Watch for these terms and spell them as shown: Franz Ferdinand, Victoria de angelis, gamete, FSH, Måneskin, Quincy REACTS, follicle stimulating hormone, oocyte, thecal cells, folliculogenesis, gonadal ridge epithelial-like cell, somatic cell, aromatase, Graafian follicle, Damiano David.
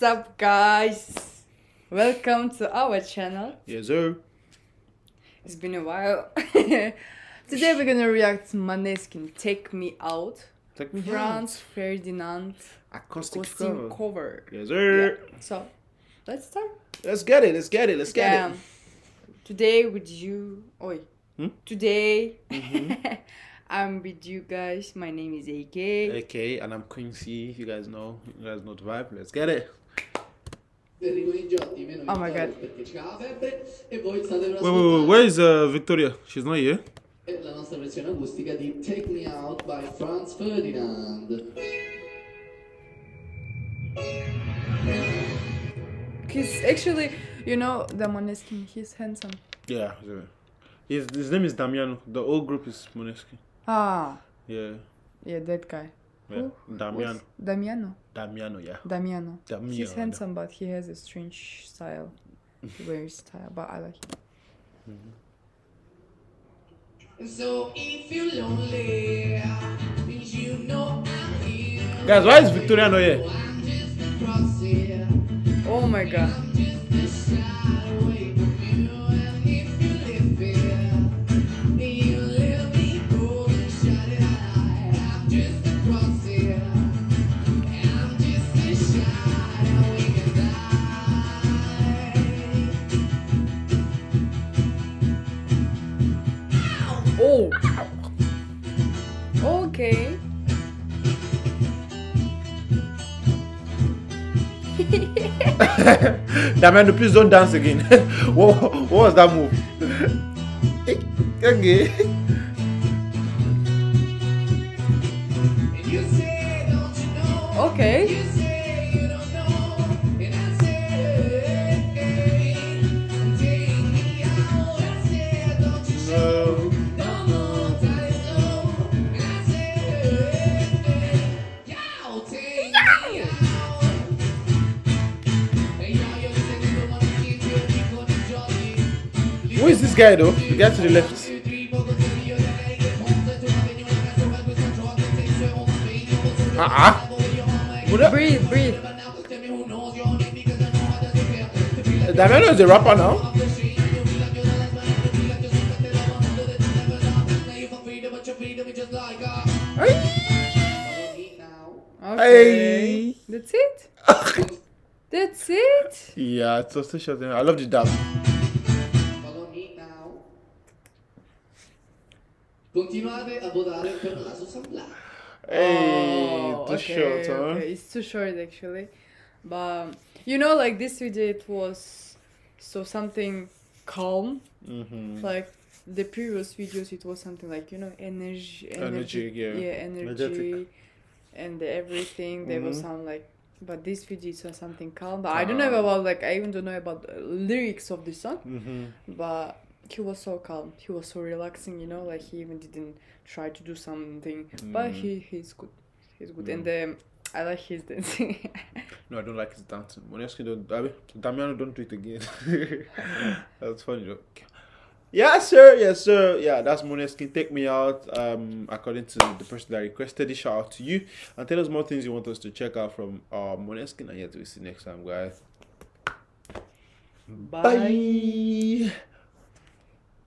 What's up, guys? Welcome to our channel. Yes, sir. It's been a while. Today we're gonna react to Måneskin "Take Me Out." Take me Franz out. Ferdinand acoustic cover. Yes, sir. Yeah. So, let's start. Let's get it. Let's get it. Today with you. Oi. Hmm? Today. Mm-hmm. I'm with you guys. My name is AK, and I'm Quincy. You guys know the vibe. Let's get it. Oh my god. Wait, where is Victoria? She's not here. La nostra versione acustica di Take Me Out by Franz Ferdinand. He's actually, you know, the Måneskin. He's handsome. Yeah. His name is Damiano. The whole group is Måneskin. Ah. Yeah. Yeah, that guy. Yeah. Damiano. Damiano. Damiano, yeah. Damiano. Damiano. He's handsome, but he has a strange style. Weird style, but I like him. Mm-hmm. So if you're lonely, you know I'm here. Guys, why is Victoria not here? Oh my god. Okay. Damiano, please don't dance again. What was that move? Okay. Okay. Who is this guy though? The guy to the left. Breathe. Damiano is a rapper now. Okay. That's it. That's it. Yeah, it's so special. I love the dab. Continuate a votare per la Susanna. Hey, too short, huh? Okay. It's too short actually. But you know, like this video, it was so something calm. Mm-hmm. Like the previous videos, it was something like, you know, energy, yeah, energetic, and everything. They will sound like. But this video is something calm. But I don't know about, like, I even don't know about the lyrics of this song. Mm-hmm. But he was so calm. He was so relaxing, you know, like he even didn't try to do something. But he's good. He's good. And I like his dancing. No, I don't like his dancing. Måneskin, Damiano, don't do it again. That's funny joke. Yes sir. Yeah, that's Måneskin, "Take Me Out." According to the person that requested it, shout out to you. And tell us more things you want us to check out from Måneskin. And yeah, we'll see you next time, guys. Bye.